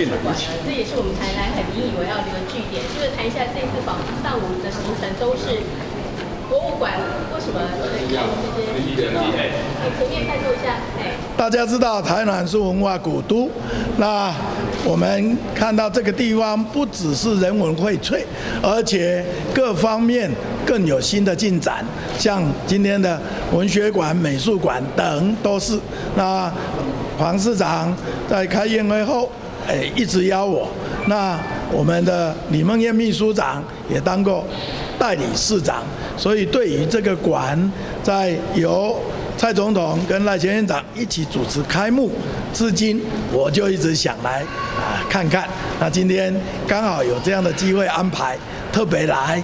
变得离奇。这也是我们台南很引以为傲的一个据点。就是谈一下这次访上午的行程都是博物馆，为什么前面看一下，大家知道台南是文化古都，那我们看到这个地方不只是人文荟萃，而且各方面更有新的进展，像今天的文学馆、美术馆等都是。那黄市长在开宴会后，一直邀我。那我们的李孟燕秘书长也当过代理市长，所以对于这个馆，在由蔡总统跟赖前院长一起主持开幕，至今我就一直想来看看。那今天刚好有这样的机会安排，特别来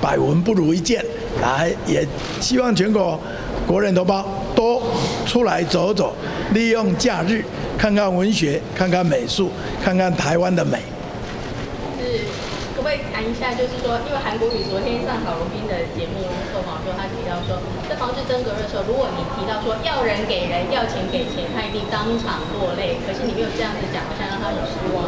百闻不如一见，来也希望全国国人同胞多出来走走，利用假日看看文学，看看美术，看看台湾的美。是，可不可以谈一下？就是说，因为韩国瑜昨天上郝龙斌的节目受访时候，他提到说，在防治登革热的时候，如果你提到说要人给人，要钱给钱，他一定当场落泪。可是你没有这样子讲，好像让他很失望。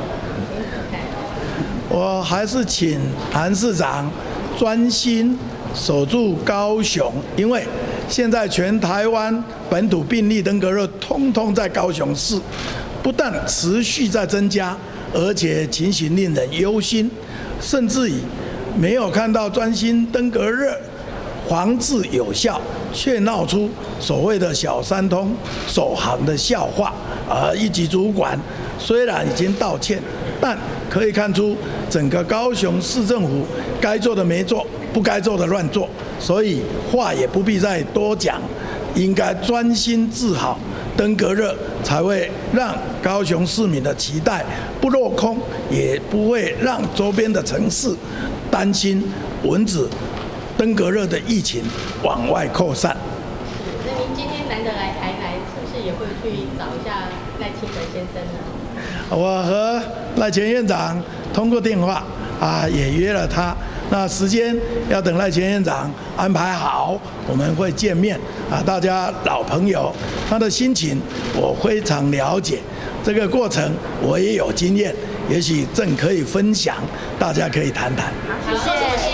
我还是请韩市长专心守住高雄，因为现在全台湾本土病例登革热通通在高雄市，不但持续在增加，而且情形令人忧心，甚至于没有看到专心登革热防治有效，却闹出所谓的小三通首航的笑话。而一级主管虽然已经道歉，但可以看出整个高雄市政府该做的没做，不该做的乱做，所以话也不必再多讲，应该专心治好登革热，才会让高雄市民的期待不落空，也不会让周边的城市担心蚊子登革热的疫情往外扩散。那您今天难得来台南，是不是也会去找一下赖清德先生呢？我和赖前院长通过电话也约了他。那时间要等赖前院长安排好，我们会见面大家老朋友，他的心情我非常了解，这个过程我也有经验，也许正可以分享，大家可以谈谈。好，谢谢。